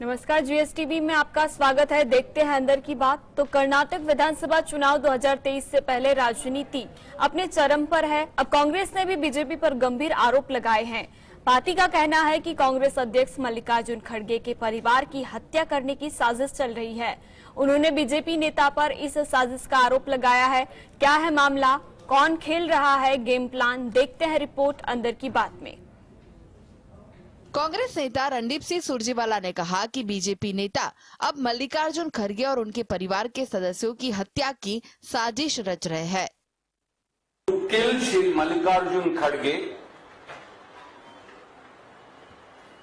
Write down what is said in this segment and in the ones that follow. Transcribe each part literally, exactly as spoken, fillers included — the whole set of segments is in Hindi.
नमस्कार, जीएसटीवी में आपका स्वागत है। देखते हैं अंदर की बात। तो कर्नाटक विधानसभा चुनाव दो हज़ार तेईस से पहले राजनीति अपने चरम पर है। अब कांग्रेस ने भी बीजेपी पर गंभीर आरोप लगाए हैं। पार्टी का कहना है कि कांग्रेस अध्यक्ष मल्लिकार्जुन खड़गे के परिवार की हत्या करने की साजिश चल रही है। उन्होंने बीजेपी नेता पर इस साजिश का आरोप लगाया है। क्या है मामला, कौन खेल रहा है गेम प्लान, देखते हैं रिपोर्ट अंदर की बात में। कांग्रेस नेता रणदीप सिंह सुरजेवाला ने कहा कि बीजेपी नेता अब मल्लिकार्जुन खड़गे और उनके परिवार के सदस्यों की हत्या की साजिश रच रहे हैं। टू किल श्री मल्लिकार्जुन खड़गे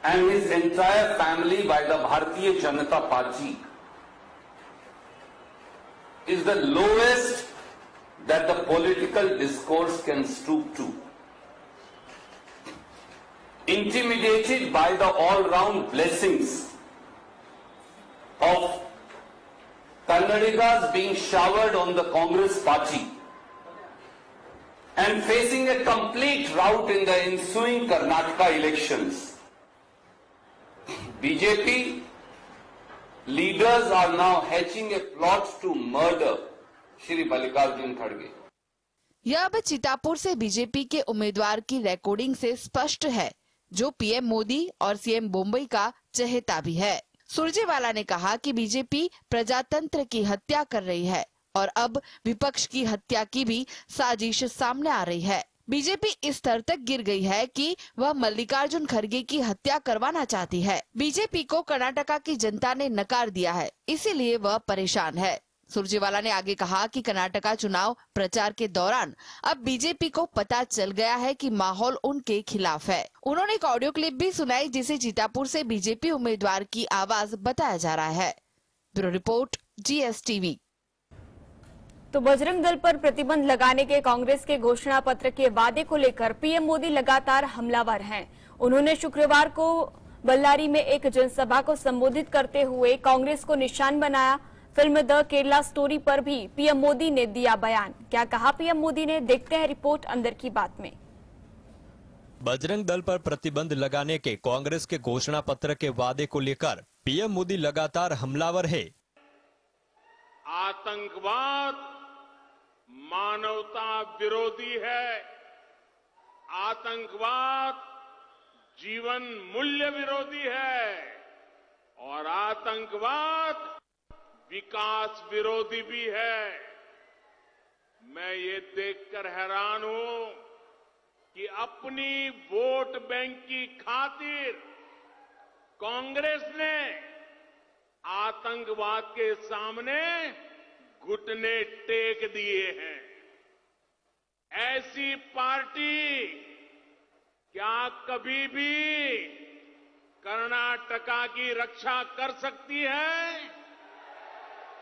and his entire family by the Bharatiya Janata Party is the lowest that the political discourse can stoop to. Intimidated by the all-round blessings of Kannadigas being showered on the Congress party and facing a complete rout in the ensuing Karnataka elections, B J P leaders are now hatching a plot to murder Shri Mallikarjun Kharge. यह अब चितापुर से बीजेपी के उम्मीदवार की रिकॉर्डिंग से स्पष्ट है, जो पीएम मोदी और सीएम बॉम्बे का चहेता भी है। सुरजेवाला ने कहा कि बीजेपी प्रजातंत्र की हत्या कर रही है और अब विपक्ष की हत्या की भी साजिश सामने आ रही है। बीजेपी इस स्तर तक गिर गई है कि वह मल्लिकार्जुन खड़गे की हत्या करवाना चाहती है। बीजेपी को कर्नाटका की जनता ने नकार दिया है, इसीलिए वह परेशान है। सुरजेवाला ने आगे कहा कि कर्नाटका चुनाव प्रचार के दौरान अब बीजेपी को पता चल गया है कि माहौल उनके खिलाफ है। उन्होंने एक ऑडियो क्लिप भी सुनाई, जिसे चितापुर से बीजेपी उम्मीदवार की आवाज बताया जा रहा है। Bureau report, GSTV. तो बजरंग दल पर प्रतिबंध लगाने के कांग्रेस के घोषणा पत्र के वादे को लेकर पीएम मोदी लगातार हमलावर है। उन्होंने शुक्रवार को बल्लारी में एक जनसभा को संबोधित करते हुए कांग्रेस को निशान बनाया। फिल्म द केरला स्टोरी पर भी पीएम मोदी ने दिया बयान। क्या कहा पीएम मोदी ने, देखते हैं रिपोर्ट अंदर की बात में। बजरंग दल पर प्रतिबंध लगाने के कांग्रेस के घोषणा पत्र के वादे को लेकर पीएम मोदी लगातार हमलावर है। आतंकवाद मानवता विरोधी है, आतंकवाद जीवन मूल्य विरोधी है और आतंकवाद विकास विरोधी भी है। मैं ये देखकर हैरान हूं कि अपनी वोट बैंक की खातिर कांग्रेस ने आतंकवाद के सामने घुटने टेक दिए हैं। ऐसी पार्टी क्या कभी भी कर्नाटका की रक्षा कर सकती है?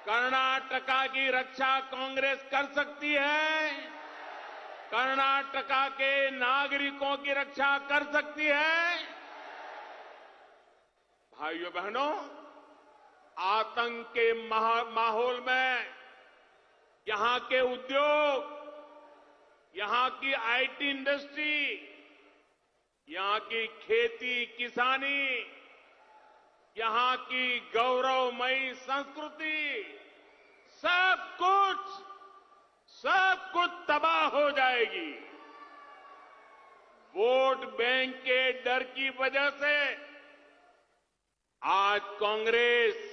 कर्नाटका की रक्षा कांग्रेस कर सकती है? कर्नाटका के नागरिकों की रक्षा कर सकती है? भाइयों बहनों, आतंक के माहौल में यहां के उद्योग, यहां की आईटी इंडस्ट्री, यहां की खेती किसानी, यहाँ की गौरवमयी संस्कृति, सब कुछ सब कुछ तबाह हो जाएगी। वोट बैंक के डर की वजह से आज कांग्रेस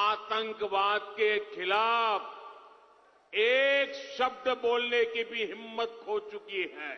आतंकवाद के खिलाफ एक शब्द बोलने की भी हिम्मत खो चुकी है।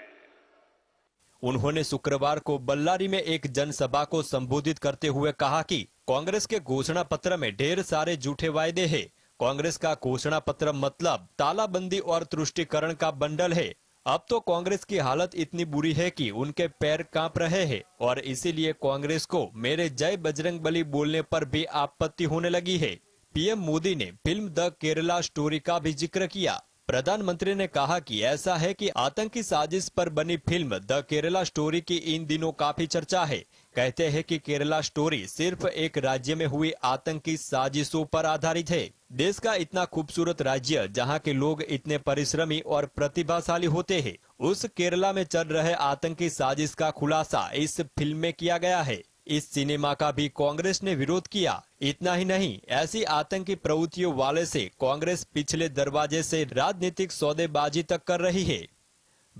उन्होंने शुक्रवार को बल्लारी में एक जनसभा को संबोधित करते हुए कहा कि कांग्रेस के घोषणा पत्र में ढेर सारे झूठे वायदे हैं। कांग्रेस का घोषणा पत्र मतलब तालाबंदी और तुष्टिकरण का बंडल है। अब तो कांग्रेस की हालत इतनी बुरी है कि उनके पैर कांप रहे हैं और इसीलिए कांग्रेस को मेरे जय बजरंगबली बोलने पर भी आपत्ति होने लगी है। पीएम मोदी ने फिल्म द केरला स्टोरी का भी जिक्र किया। प्रधानमंत्री ने कहा कि ऐसा है कि आतंकी साजिश पर बनी फिल्म द केरला स्टोरी की इन दिनों काफी चर्चा है। कहते हैं कि केरला स्टोरी सिर्फ एक राज्य में हुई आतंकी साजिशों पर आधारित है। देश का इतना खूबसूरत राज्य, जहां के लोग इतने परिश्रमी और प्रतिभाशाली होते हैं, उस केरला में चल रहे आतंकी साजिश का खुलासा इस फिल्म में किया गया है। इस सिनेमा का भी कांग्रेस ने विरोध किया। इतना ही नहीं, ऐसी आतंकी प्रवृत्तियों वाले से कांग्रेस पिछले दरवाजे से राजनीतिक सौदेबाजी तक कर रही है।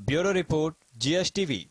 Bureau report, GSTV.